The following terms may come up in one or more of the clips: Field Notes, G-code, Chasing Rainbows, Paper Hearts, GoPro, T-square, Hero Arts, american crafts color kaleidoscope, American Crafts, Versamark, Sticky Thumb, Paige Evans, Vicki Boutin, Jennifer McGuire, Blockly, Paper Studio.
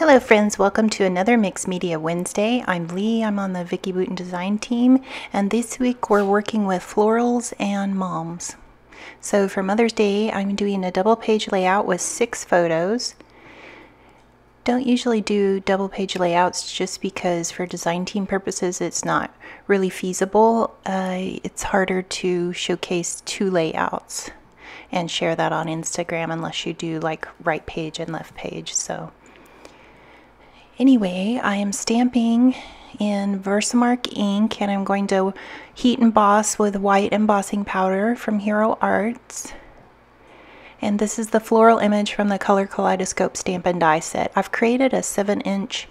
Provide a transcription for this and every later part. Hello friends, welcome to another Mixed Media Wednesday. I'm Lee, I'm on the Vicki Boutin design team, and this week we're working with florals and moms. So for Mother's Day, I'm doing a double page layout with 6 photos. Don't usually do double page layouts just because for design team purposes it's not really feasible. It's harder to showcase 2 layouts and share that on Instagram unless you do like right page and left page. So anyway, I am stamping in Versamark ink and I'm going to heat emboss with white embossing powder from Hero Arts. And this is the floral image from the Color Kaleidoscope Stamp and Die set. I've created a 7-inch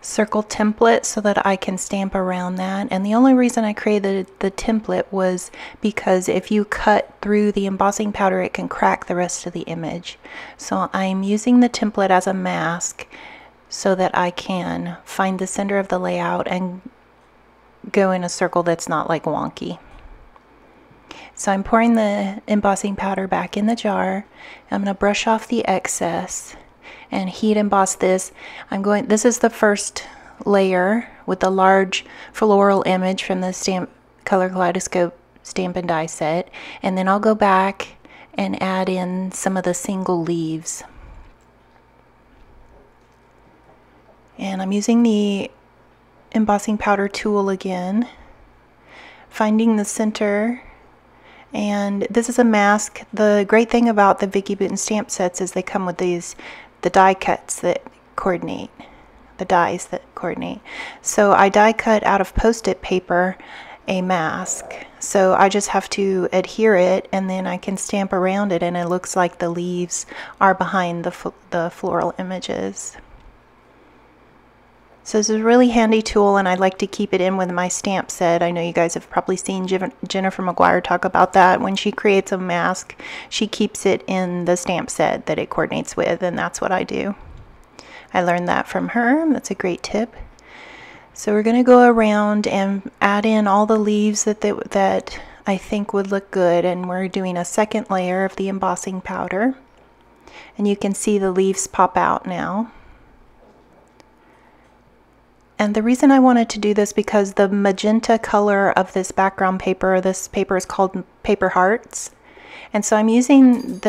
circle template so that I can stamp around that. And the only reason I created the template was because if you cut through the embossing powder, it can crack the rest of the image. So I'm using the template as a mask so that I can find the center of the layout and go in a circle that's not like wonky. So I'm pouring the embossing powder back in the jar. I'm going to brush off the excess and heat emboss this. This is the first layer with the large floral image from the Color Kaleidoscope Stamp and Die set, and then I'll go back and add in some of the single leaves. And I'm using the embossing powder tool again, finding the center. And this is a mask. The great thing about the Vicki Boutin stamp sets is they come with the die cuts that coordinate, the dies that coordinate. So I die cut out of Post-it paper a mask. So I just have to adhere it and then I can stamp around it and it looks like the leaves are behind the floral images. So this is a really handy tool and I like to keep it in with my stamp set. I know you guys have probably seen Jennifer McGuire talk about that. When she creates a mask, she keeps it in the stamp set that it coordinates with, and that's what I do. I learned that from her. That's a great tip. So we're going to go around and add in all the leaves that I think would look good, and we're doing a second layer of the embossing powder. And you can see the leaves pop out now. And the reason I wanted to do this because the magenta color of this background paper, this paper is called Paper Hearts. And so I'm using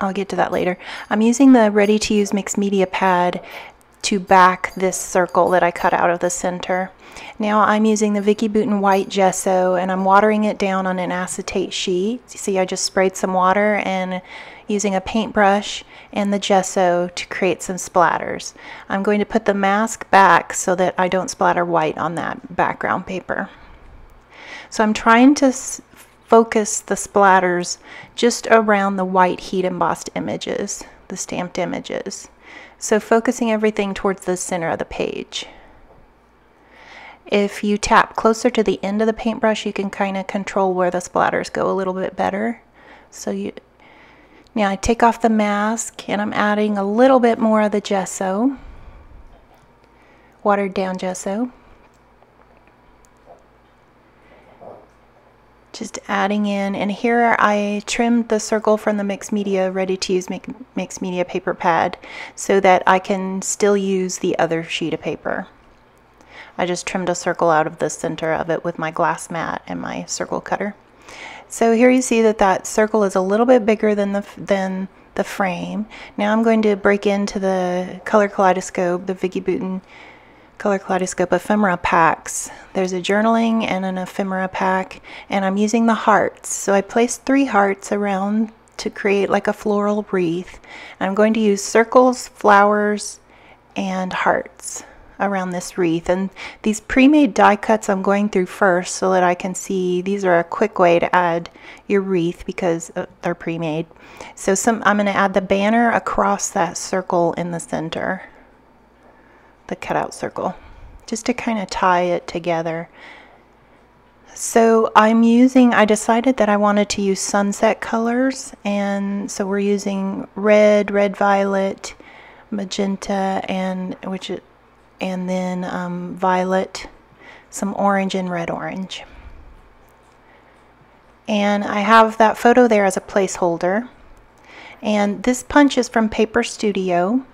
I'll get to that later. I'm using the ready to use mixed media pad to back this circle that I cut out of the center. Now I'm using the Vicki Boutin white gesso and I'm watering it down on an acetate sheet. See, I just sprayed some water and using a paintbrush and the gesso to create some splatters. I'm going to put the mask back so that I don't splatter white on that background paper. So I'm trying to focus the splatters just around the white heat embossed images, the stamped images. So focusing everything towards the center of the page. If you tap closer to the end of the paintbrush, you can kind of control where the splatters go a little bit better. Now I take off the mask and I'm adding a little bit more of the gesso, watered down gesso. Just adding in, and here I trimmed the circle from the mixed media, ready to use mixed media paper pad so that I can still use the other sheet of paper. I just trimmed a circle out of the center of it with my glass mat and my circle cutter. So here you see that circle is a little bit bigger than the frame. Now I'm going to break into the Color Kaleidoscope, the Vicki Boutin Color Kaleidoscope ephemera packs. There's a journaling and an ephemera pack, and I'm using the hearts. So I placed 3 hearts around to create like a floral wreath. I'm going to use circles, flowers, and hearts around this wreath, and these pre-made die cuts I'm going through first so that I can see. These are a quick way to add your wreath because they're pre-made. So I'm going to add the banner across that circle in the center, the cutout circle, just to kind of tie it together. So I decided that I wanted to use sunset colors, and so we're using red violet, magenta, and then violet, some orange, and red-orange. And I have that photo there as a placeholder. And this punch is from Paper Studio.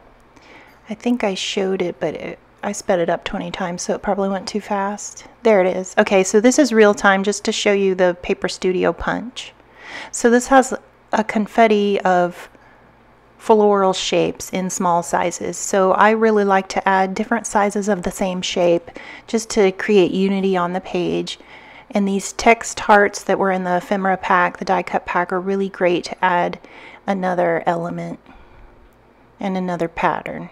I think I showed it, but I sped it up 20 times, so it probably went too fast. There it is. Okay, so this is real time, just to show you the Paper Studio punch. So this has a confetti of floral shapes in small sizes. So I really like to add different sizes of the same shape just to create unity on the page. And these text hearts that were in the ephemera pack, the die cut pack, are really great to add another element and another pattern.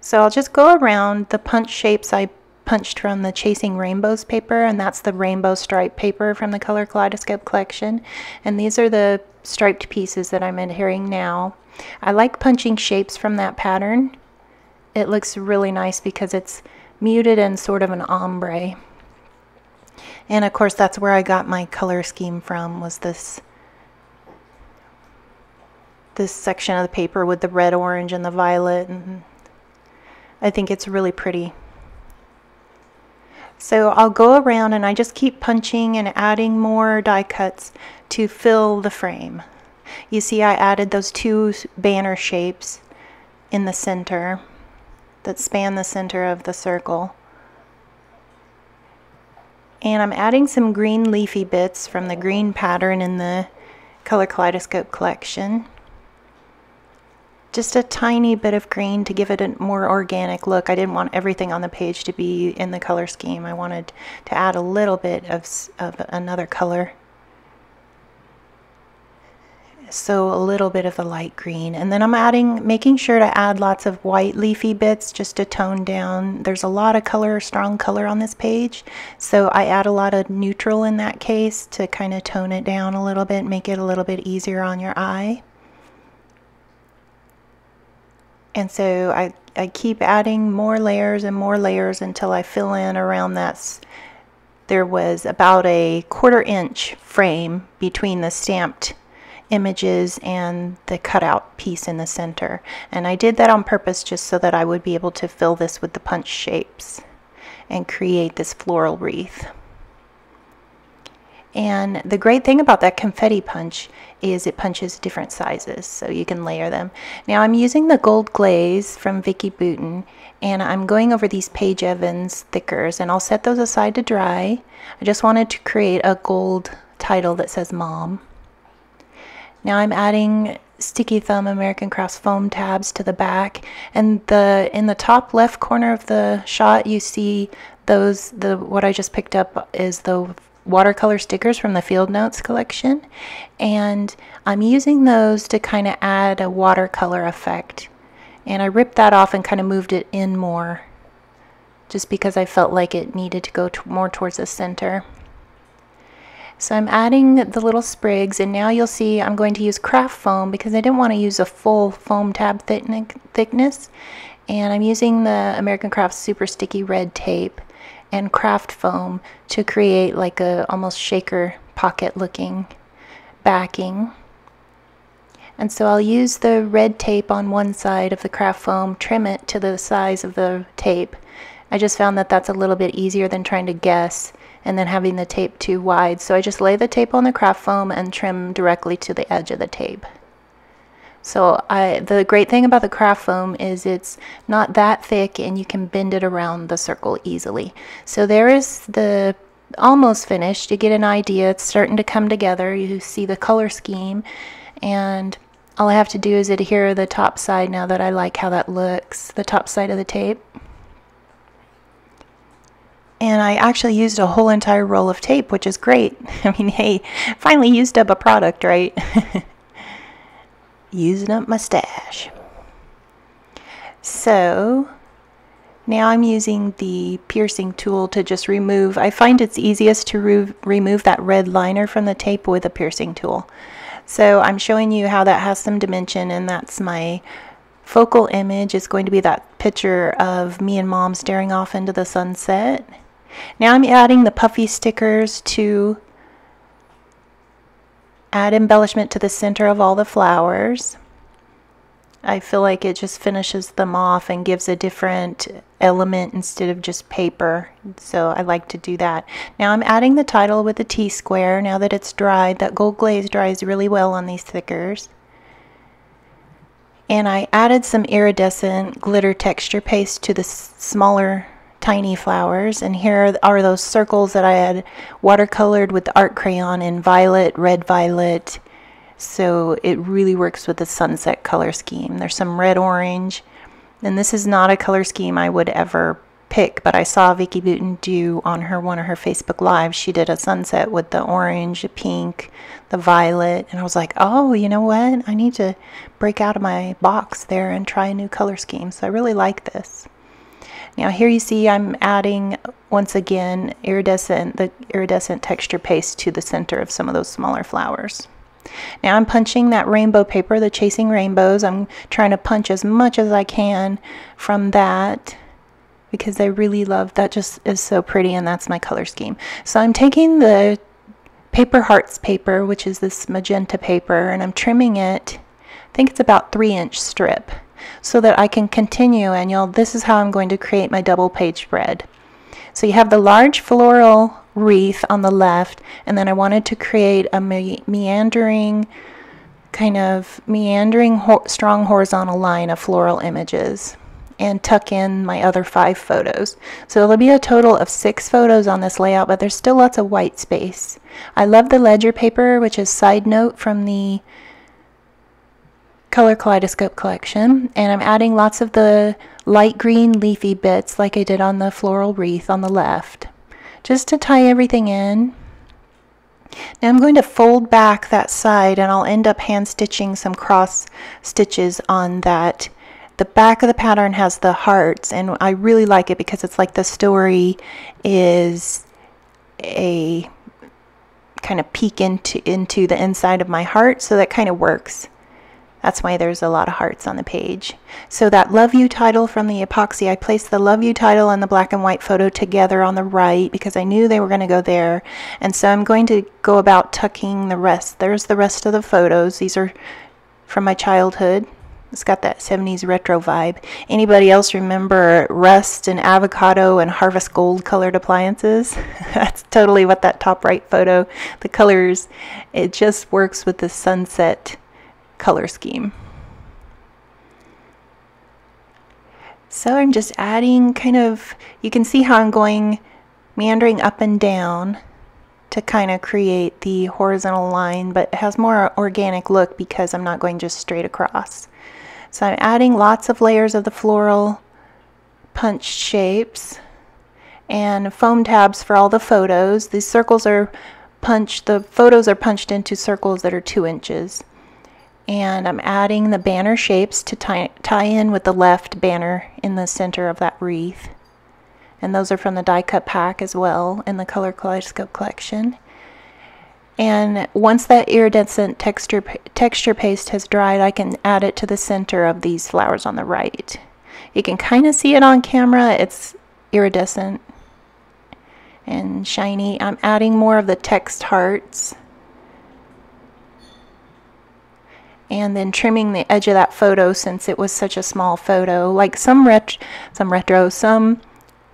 So I'll just go around the punch shapes I punched from the Chasing Rainbows paper, and that's the rainbow stripe paper from the Color Kaleidoscope collection. And these are the striped pieces that I'm adhering now. I like punching shapes from that pattern. It looks really nice because it's muted and sort of an ombre. And of course, that's where I got my color scheme from, was this section of the paper with the red, orange, and the violet. And I think it's really pretty. So I'll go around and I just keep punching and adding more die cuts to fill the frame. You see, I added those two banner shapes in the center that span the center of the circle. And I'm adding some green leafy bits from the green pattern in the Color Kaleidoscope collection. Just a tiny bit of green to give it a more organic look. I didn't want everything on the page to be in the color scheme. I wanted to add a little bit of another color. So a little bit of the light green. And then I'm making sure to add lots of white leafy bits just to tone down. There's a lot of color, strong color on this page. So I add a lot of neutral in that case to kind of tone it down a little bit, make it a little bit easier on your eye. And so I keep adding more layers and more layers until I fill in around that. There was about a 1/4 inch frame between the stamped images and the cutout piece in the center. And I did that on purpose just so that I would be able to fill this with the punch shapes and create this floral wreath. And the great thing about that confetti punch is it punches different sizes, so you can layer them. Now I'm using the gold glaze from Vicki Boutin, and I'm going over these Paige Evans thickers, and I'll set those aside to dry. I just wanted to create a gold title that says Mom. Now I'm adding Sticky Thumb American Crafts foam tabs to the back, and in the top left corner of the shot you see those, what I just picked up is the watercolor stickers from the Field Notes collection, and I'm using those to kind of add a watercolor effect. And I ripped that off and kind of moved it in more just because I felt like it needed to go more towards the center. So I'm adding the little sprigs, and now you'll see I'm going to use craft foam because I didn't want to use a full foam tab thickness, and I'm using the American Crafts super sticky red tape and craft foam to create like a almost shaker pocket looking backing. And so I'll use the red tape on one side of the craft foam, trim it to the size of the tape. I just found that that's a little bit easier than trying to guess and then having the tape too wide. So I just lay the tape on the craft foam and trim directly to the edge of the tape. So the great thing about the craft foam is it's not that thick and you can bend it around the circle easily. So there is the almost finished. You get an idea. It's starting to come together. You see the color scheme, and all I have to do is adhere the top side now that I like how that looks, the top side of the tape. And I actually used a whole entire roll of tape, which is great. I mean, hey, finally used up a product, right? Using up my stash. So now I'm using the piercing tool to just remove. I find it's easiest to remove that red liner from the tape with a piercing tool. So I'm showing you how that has some dimension, and that's my focal image. It's going to be that picture of me and Mom staring off into the sunset. Now I'm adding the puffy stickers to add embellishment to the center of all the flowers. I feel like it just finishes them off and gives a different element instead of just paper. So I like to do that. Now I'm adding the title with the T-square now that it's dried. That gold glaze dries really well on these stickers. And I added some iridescent glitter texture paste to the smaller tiny flowers, and here are those circles that I had watercolored with the art crayon in violet, red violet, so it really works with the sunset color scheme. There's some red orange, and this is not a color scheme I would ever pick, but I saw Vicki Boutin do on her one of her Facebook lives. She did a sunset with the orange, the pink, the violet, and I was like, oh, you know what? I need to break out of my box there and try a new color scheme. So I really like this. Now here you see I'm adding once again the iridescent texture paste to the center of some of those smaller flowers. Now I'm punching that rainbow paper, the Chasing Rainbows. I'm trying to punch as much as I can from that, because I really love that. Just is so pretty, and that's my color scheme. So I'm taking the Paper Hearts paper, which is this magenta paper, and I'm trimming it. I think it's about 3-inch strip, so that I can continue. And y'all, this is how I'm going to create my double page spread. So you have the large floral wreath on the left, and then I wanted to create a meandering strong horizontal line of floral images and tuck in my other 5 photos. So there'll be a total of 6 photos on this layout, but there's still lots of white space. I love the ledger paper, which is Side Note from the Color Kaleidoscope collection, and I'm adding lots of the light green leafy bits like I did on the floral wreath on the left, just to tie everything in. Now I'm going to fold back that side, and I'll end up hand stitching some cross stitches on that. The back of the pattern has the hearts, and I really like it because it's like the story is a kind of peek into the inside of my heart, so that kind of works. That's why there's a lot of hearts on the page. So that Love You title from the epoxy, I placed the Love You title and the black and white photo together on the right because I knew they were going to go there. And so I'm going to go about tucking the rest. There's the rest of the photos. These are from my childhood. It's got that 70s retro vibe. Anybody else remember rust and avocado and harvest gold colored appliances? That's totally what that top right photo, the colors, it just works with the sunset color scheme. So I'm just adding kind of, you can see how I'm going meandering up and down to kind of create the horizontal line, but it has more organic look because I'm not going just straight across. So I'm adding lots of layers of the floral punch shapes and foam tabs for all the photos. These circles are punched, the photos are punched into circles that are 2 inches. And I'm adding the banner shapes to tie in with the left banner in the center of that wreath. And those are from the die cut pack as well in the Color Kaleidoscope collection. And once that iridescent texture paste has dried, I can add it to the center of these flowers on the right. You can kind of see it on camera. It's iridescent and shiny. I'm adding more of the text hearts, and then trimming the edge of that photo since it was such a small photo. Like some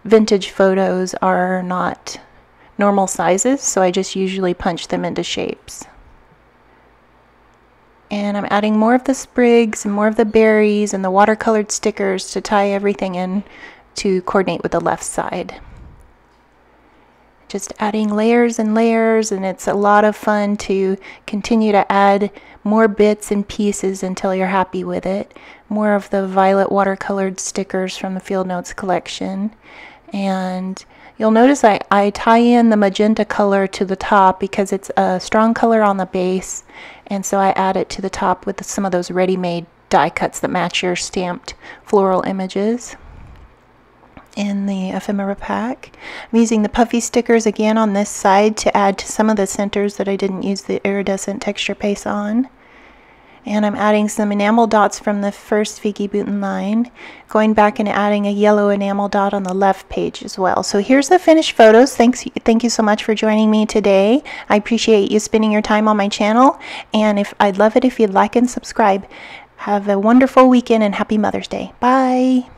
vintage photos are not normal sizes, so I just usually punch them into shapes. And I'm adding more of the sprigs and more of the berries and the watercolored stickers to tie everything in to coordinate with the left side. Just adding layers and layers, and it's a lot of fun to continue to add more bits and pieces until you're happy with it. More of the violet watercolored stickers from the Field Notes collection. And you'll notice I tie in the magenta color to the top because it's a strong color on the base, and so I add it to the top with some of those ready-made die cuts that match your stamped floral images in the ephemera pack. I'm using the puffy stickers again on this side to add to some of the centers that I didn't use the iridescent texture paste on. And I'm adding some enamel dots from the first Vicki Boutin line, going back and adding a yellow enamel dot on the left page as well. So here's the finished photos. Thank you so much for joining me today. I appreciate you spending your time on my channel, and I'd love it if you'd like and subscribe. Have a wonderful weekend and happy Mother's Day. Bye!